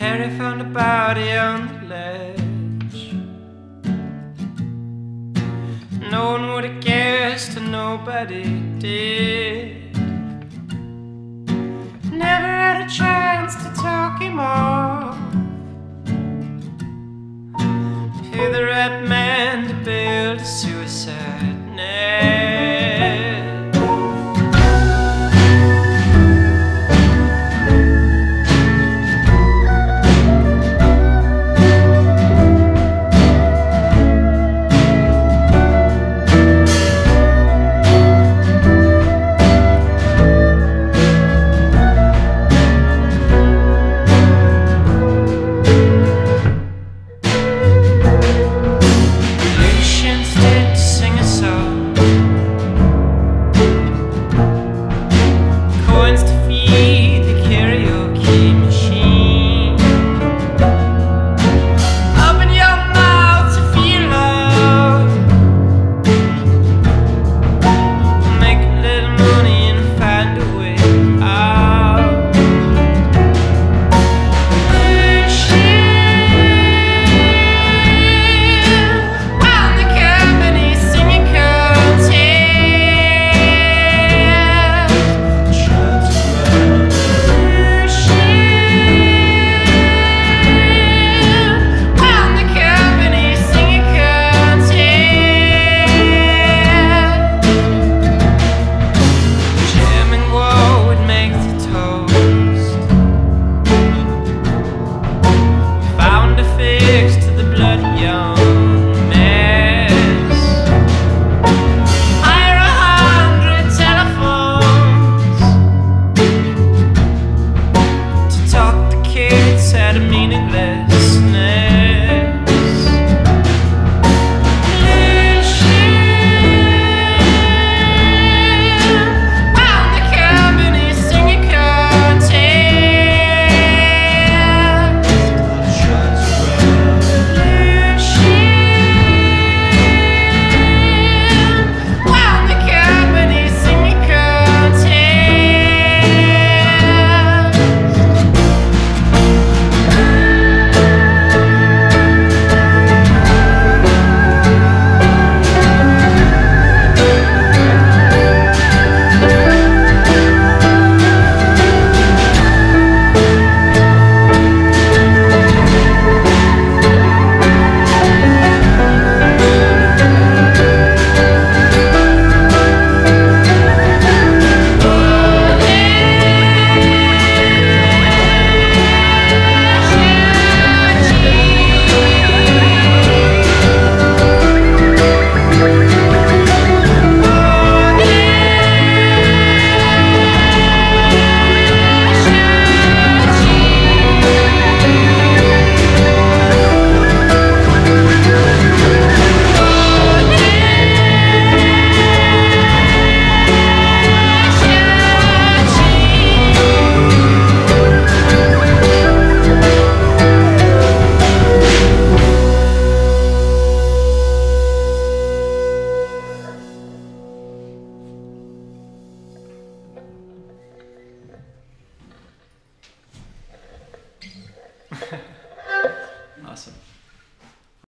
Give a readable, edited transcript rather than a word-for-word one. Terry found a body on the ledge. No one would have guessed, and nobody did.